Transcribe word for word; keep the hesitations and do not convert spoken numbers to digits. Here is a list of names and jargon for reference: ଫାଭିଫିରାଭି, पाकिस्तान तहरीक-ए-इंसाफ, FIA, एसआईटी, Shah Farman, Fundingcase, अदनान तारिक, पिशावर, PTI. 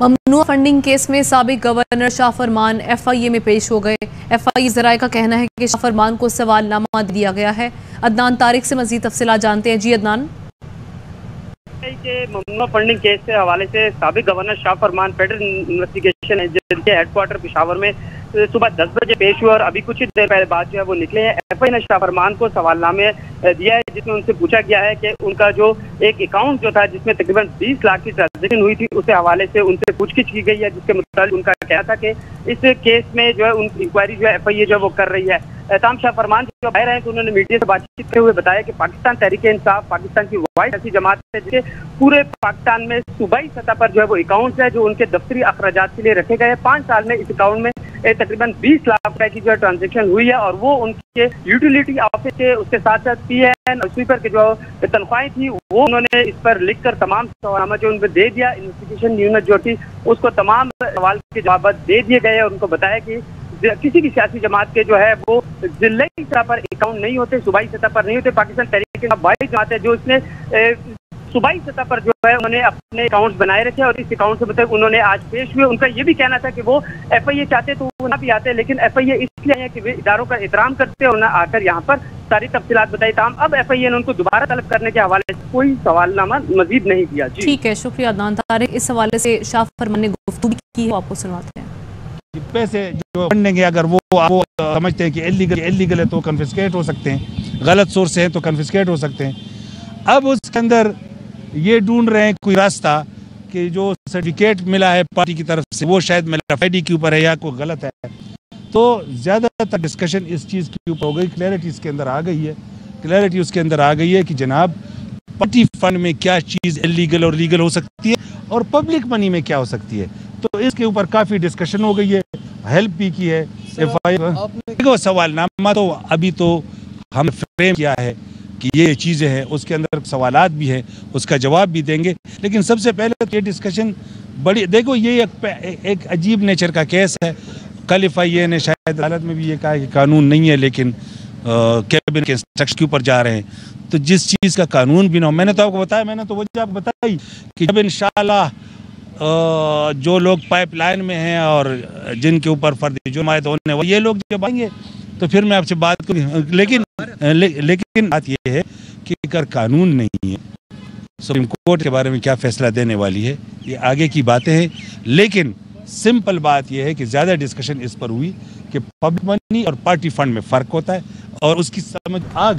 ममनूआ funding case में साबिक governor Shah Farman F I A में पेश हो गए। एफ आई ए जराये का कहना है कि शाह फरमान को सवालनामा दिया गया है। अदनान तारिक से मजीद तफसीलात जानते हैं। जी अदनान, ममनूआ फंडिंग केस के हवाले से साबिक governor Shah Farman federal investigation agency headquarter पिशावर में सुबह दस बजे पेश हुए और अभी कुछ ही देर पहले बाद जो है वो निकले हैं। एफ आई ए ने शाह फरमान को सवालनामे दिया है जिसमें उनसे पूछा गया है कि उनका जो एक अकाउंट जो था जिसमें तकरीबन बीस लाख की ट्रांजेक्शन हुई थी उसके हवाले से उनसे पूछगिछ की गई है, जिसके मुताबिक उनका कहना था कि इस केस में जो है उन इंक्वायरी जो है एफ आई ए जो है वो कर रही है। एहताम शाह फरमान जो बाहर हैं तो उन्होंने मीडिया से बातचीत करते हुए बताया कि पाकिस्तान तहरीक-ए-इंसाफ पाकिस्तान की वाइड ऐसी जमात है जिसके पूरे पाकिस्तान में सूबाई सतह पर जो है वो अकाउंट्स हैं जो उनके दफ्तरी अखराजात के लिए रखे गए हैं। पाँच साल में इस अकाउंट में तकरीबन बीस लाख रुपए की जो है ट्रांजेक्शन हुई है और वो उनके यूटिलिटी ऑफिस के उसके साथ साथ पी एन और स्वीपर के जो तनख्वाहें थी वो उन्होंने इस पर लिखकर तमाम सवाल जो उनको दे दिया। इन्वेस्टिगेशन यूनिट जो थी उसको तमाम सवाल के जवाब दे दिए गए और उनको बताया कि किसी भी सियासी जमात के जो है वो जिले की सतह पर अकाउंट नहीं होते, सूबाई सतह पर नहीं होते। पाकिस्तान तहरीक-ए-इंसाफ वाली जमात है जो इसने सूबाई सतह पर जो है उन्होंने अपने अकाउंट्स बनाए रखे और इस अकाउंट से मतलब उन्होंने आज पेश हुए। उनका ये भी कहना था कि वो एफ आई ए चाहते तो वो ना भी आते, लेकिन एफ आई ए इसलिए है कि वे इदारों का एहतराम करते हैं और उन्हें आकर यहाँ पर सारी तफसीलात बताई। तमाम अब एफ आई ए ने उनको दोबारा तलब करने के हवाले से कोई सवालनामा मजीद नहीं दिया। ठीक है, शुक्रिया अदनान तारिक। इस हवाले से शाह फरमान ने गुफ्तगू की है, आपको सुनवाते हैं। डिब्बे से जो फंडिंग अगर वो वो समझते हैं कि इलीगल इलीगल है तो कन्फिस्केट हो सकते हैं, गलत सोर्स हैं तो कन्फिस्केट हो सकते हैं। अब उसके अंदर ये ढूंढ रहे हैं कोई रास्ता कि जो सर्टिफिकेट मिला है पार्टी की तरफ से वो शायद मेरा एफ आई डी के ऊपर है या कोई गलत है। तो ज़्यादातर डिस्कशन इस चीज़ के ऊपर हो गई। क्लैरिटी इसके अंदर आ गई है क्लैरिटी उसके अंदर आ गई है कि जनाब पार्टी फंड में क्या चीज़ इलीगल और लीगल हो सकती है और पब्लिक मनी में क्या हो सकती है। तो इसके ऊपर काफ़ी डिस्कशन हो गई है, हेल्प भी की है एफ आई ए। सवालनामा तो अभी तो हमने फ्रेम किया है कि ये चीज़ें हैं, उसके अंदर सवालात भी हैं, उसका जवाब भी देंगे। लेकिन सबसे पहले ये डिस्कशन बड़ी, देखो ये एक, एक अजीब नेचर का केस है। कल एफ आई ए ने शायद अदालत में भी ये कहा कि कानून नहीं है लेकिन कैबिनेट के इंस्ट्रक्शन के ऊपर जा रहे हैं, तो जिस चीज़ का कानून भी ना हो। मैंने तो आपको बताया, मैंने तो वजह आपको बताई कि जब इंशाल्लाह जो लोग पाइपलाइन में हैं और जिनके ऊपर फर्जी जुर्मायत होने वाले ये लोग जब आएंगे तो फिर मैं आपसे बात करूँ। लेकिन ले, लेकिन बात यह है कि अगर कानून नहीं है सुप्रीम कोर्ट के बारे में क्या फैसला देने वाली है ये आगे की बातें हैं। लेकिन सिंपल बात यह है कि ज़्यादा डिस्कशन इस पर हुई कि पब्लिक मनी और पार्टी फंड में फ़र्क होता है और उसकी समझ आ